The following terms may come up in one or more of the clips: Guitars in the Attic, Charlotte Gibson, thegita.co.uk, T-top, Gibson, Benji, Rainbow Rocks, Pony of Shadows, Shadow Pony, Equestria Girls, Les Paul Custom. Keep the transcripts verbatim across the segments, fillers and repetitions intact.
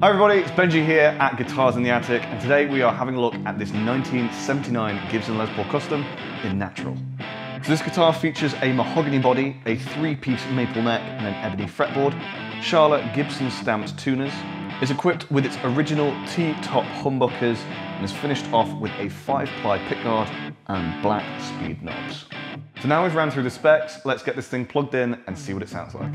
Hi everybody, it's Benji here at Guitars in the Attic, and today we are having a look at this nineteen seventy-nine Gibson Les Paul Custom in natural. So this guitar features a mahogany body, a three-piece maple neck and an ebony fretboard, Charlotte Gibson stamped tuners. It's equipped with its original T-top humbuckers and is finished off with a five-ply pickguard and black speed knobs. So now we've ran through the specs, let's get this thing plugged in and see what it sounds like.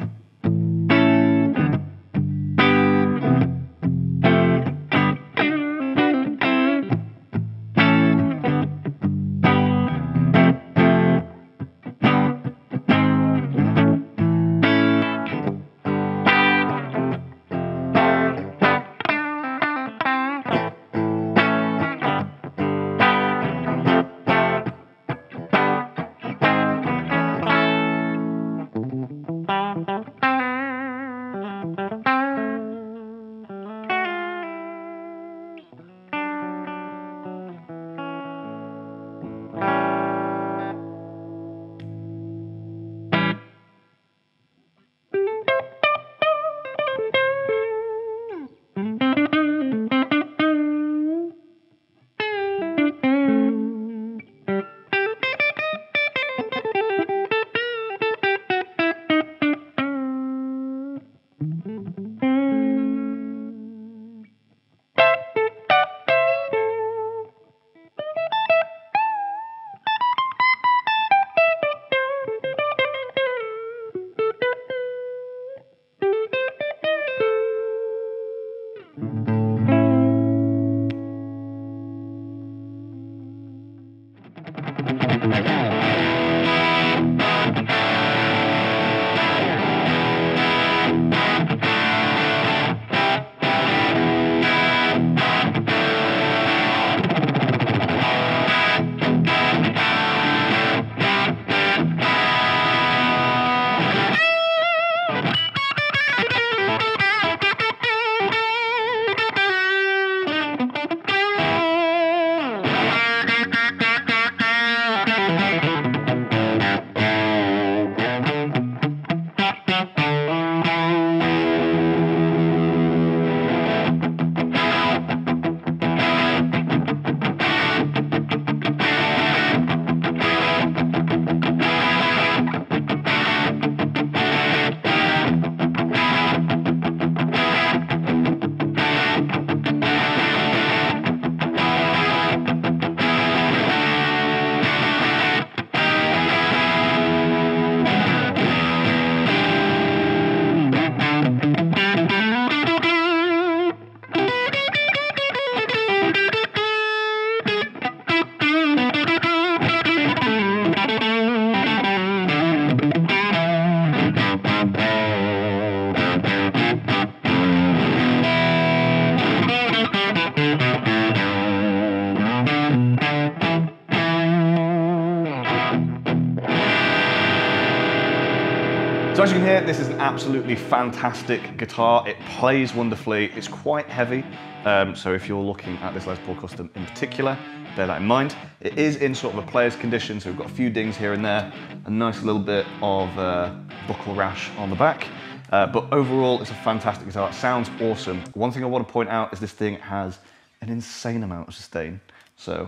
So as you can hear, this is an absolutely fantastic guitar. It plays wonderfully, it's quite heavy, um, so if you're looking at this Les Paul Custom in particular, bear that in mind. It is in sort of a player's condition, so we've got a few dings here and there, a nice little bit of uh, buckle rash on the back, uh, but overall it's a fantastic guitar, it sounds awesome. One thing I want to point out is this thing has an insane amount of sustain, so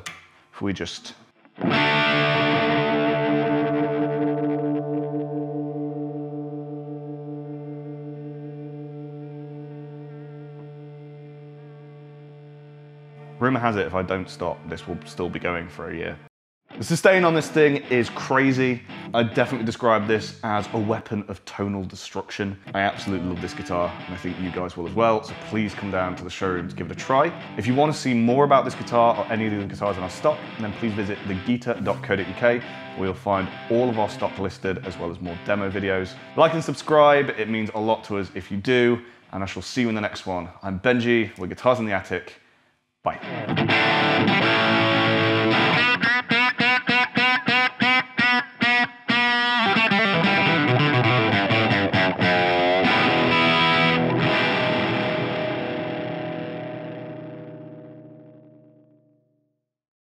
if we just... Rumour has it, if I don't stop, this will still be going for a year. The sustain on this thing is crazy. I definitely describe this as a weapon of tonal destruction. I absolutely love this guitar, and I think you guys will as well, so please come down to the showroom to give it a try. If you want to see more about this guitar or any of the other guitars in our stock, then please visit the gita dot co dot U K, where you'll find all of our stock listed, as well as more demo videos. Like and subscribe, it means a lot to us if you do, and I shall see you in the next one. I'm Benji, we're Guitars in the Attic. Bye.